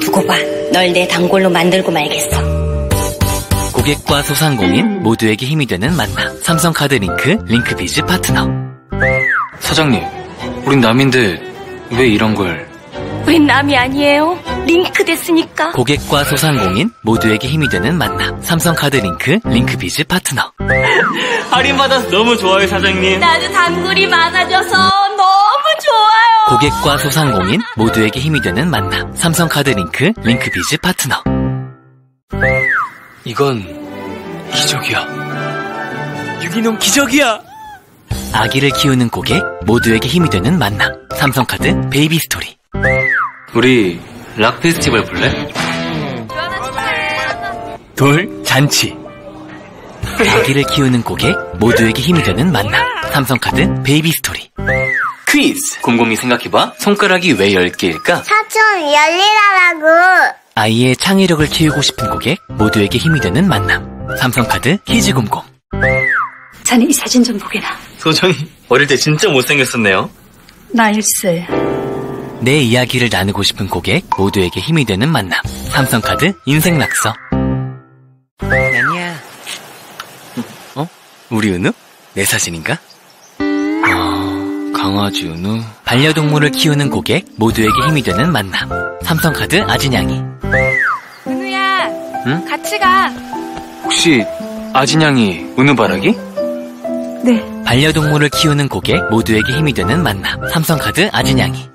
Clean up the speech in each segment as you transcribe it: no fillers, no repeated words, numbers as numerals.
두고 봐. 널 내 단골로 만들고 말겠어. 고객과 소상공인 모두에게 힘이 되는 만남. 삼성카드 링크비즈 파트너. 사장님, 우린 남인데 왜 이런 걸? 우린 남이 아니에요. 링크 됐으니까. 고객과 소상공인 모두에게 힘이 되는 만남. 삼성카드 링크비즈 파트너. 할인받아서 너무 좋아요, 사장님. 나도 단골이 많아져서 너무 좋아요. 고객과 소상공인 모두에게 힘이 되는 만남. 삼성카드 링크비즈 파트너. 이건 기적이야. 유기농 기적이야. 아기를 키우는 고객 모두에게 힘이 되는 만남. 삼성카드 베이비스토리. 우리 락 페스티벌 볼래? 돌 잔치. 아기를 키우는 고객 모두에게 힘이 되는 만남. 삼성카드 베이비스토리. 퀴즈. 곰곰이 생각해봐. 손가락이 왜 10개일까? 사촌 열리라라고. 아이의 창의력을 키우고 싶은 고객 모두에게 힘이 되는 만남. 삼성카드 키즈곰곰. 자네 이 사진 좀 보게나. 소정이 어릴 때 진짜 못생겼었네요. 나 1세. 내 이야기를 나누고 싶은 고객 모두에게 힘이 되는 만남. 삼성카드 인생낙서. 아니야. 어? 우리 은우? 내 사진인가? 아, 강아지 은우. 반려동물을 키우는 고객 모두에게 힘이 되는 만남. 삼성카드 아지냥이. 은우야. 응? 같이 가. 혹시 아지냥이 은우바라기? 네. 반려동물을 키우는 고객 모두에게 힘이 되는 만남. 삼성카드 아지냥이.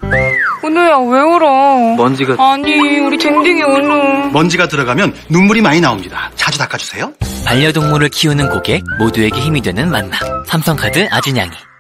은우야, 왜 울어? 먼지가... 아니, 우리 쟁쟁이 은우. 먼지가 들어가면 눈물이 많이 나옵니다. 자주 닦아주세요. 반려동물을 키우는 고객 모두에게 힘이 되는 만남. 삼성카드 아지냥이.